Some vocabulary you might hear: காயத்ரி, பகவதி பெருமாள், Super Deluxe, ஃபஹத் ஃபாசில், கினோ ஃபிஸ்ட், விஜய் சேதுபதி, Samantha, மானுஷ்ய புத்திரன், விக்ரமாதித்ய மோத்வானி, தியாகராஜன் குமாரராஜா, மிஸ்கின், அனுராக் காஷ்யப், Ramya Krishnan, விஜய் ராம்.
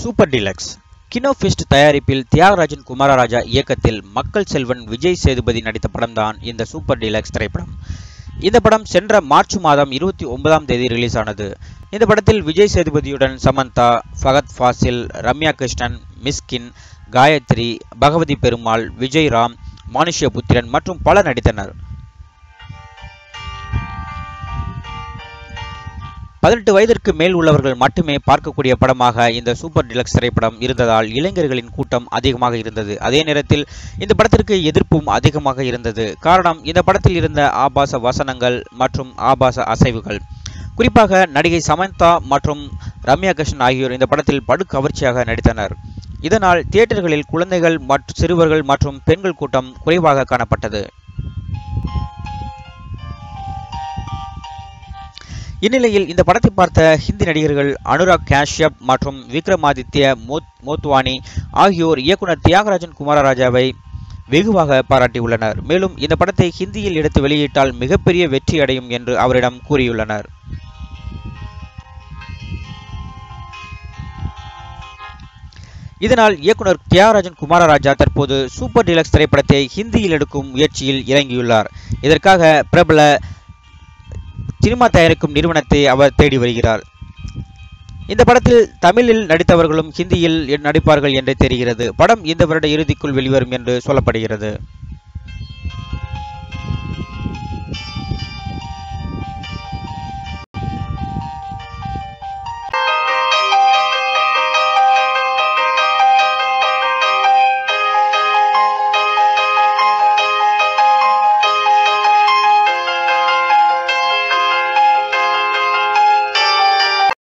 Super deluxe கினோ ஃபிஸ்ட் தயாரிப்பில் தியாகராஜன் குமாரராஜா இயக்கத்தில் மக்கள் செல்வன் விஜய் சேதுபதி நடித்த படம்தான் இந்த சூப்பர் டிலக்ஸ் திரைப்படம். இந்த படம் சென்ற மார்ச் மாதம் 29ஆம் தேதி ரிலீஸ் ஆனது. இந்த படத்தில் விஜய் சேதுபதியுடன் சமந்தா, ஃபஹத் ஃபாசில், ரம்யா கிருஷ்ணன், மிஸ்கின், காயத்ரி, பகவதி பெருமாள், விஜய் ராம், மானுஷ்ய புத்திரன் மற்றும் பலர் நடித்தனர். 18 வயதிற்கு மேல் உள்ளவர்கள் மட்டுமே பார்க்கக்கூடிய படமாக இந்த சூப்பர் டிலக்ஸ் திரைப்படம் இருந்ததால் இளைஞர்களின் கூட்டம் அதிகமாக இருந்தது. அதே நேரத்தில் இந்த படத்திற்கு எதிர்ப்பும் அதிகமாக இருந்தது. காரணம், இந்த படத்தில் இருந்த ஆபாச வசனங்கள் மற்றும் ஆபாச அசைவுகள். குறிப்பாக நடிகை சமந்தா மற்றும் ரம்யா கிருஷ்ணன் ஆகியோர் இந்த படத்தில் படு கவர்ச்சியாக நடித்தனர். இதனால் தியேட்டர்களில் குழந்தைகள் மற்றும் சிறுவர்கள் மற்றும் பெண்கள் கூட்டம் குறைவாக காணப்பட்டது. இந்நிலையில் இந்த படத்தை பார்த்த ஹிந்தி நடிகர்கள் அனுராக் காஷ்யப் மற்றும் விக்ரமாதித்ய மோத்வானி ஆகியோர் இயக்குனர் தியாகராஜன் குமாரராஜாவை வெகுவாக பாராட்டியுள்ளனர். மேலும் இந்த படத்தை ஹிந்தியில் எடுத்து வெளியிட்டால் மிகப்பெரிய வெற்றி அடையும் என்று அவரிடம் கூறியுள்ளனர். இதனால் இயக்குனர் தியாகராஜன் குமாரராஜா தற்போது சூப்பர் டிலக்ஸ் திரைப்படத்தை ஹிந்தியில் எடுக்கும் முயற்சியில் இறங்கியுள்ளார். இதற்காக பிரபல சினிமா தயாரிக்கும் நிறுவனத்தை அவர் தேடி வருகிறார். இந்த படத்தில் தமிழில் நடித்தவர்களும் ஹிந்தியில் நடிப்பார்கள் என்று தெரிகிறது. படம் இந்த வருட இறுதிக்குள் வெளிவரும் என்று சொல்லப்படுகிறது.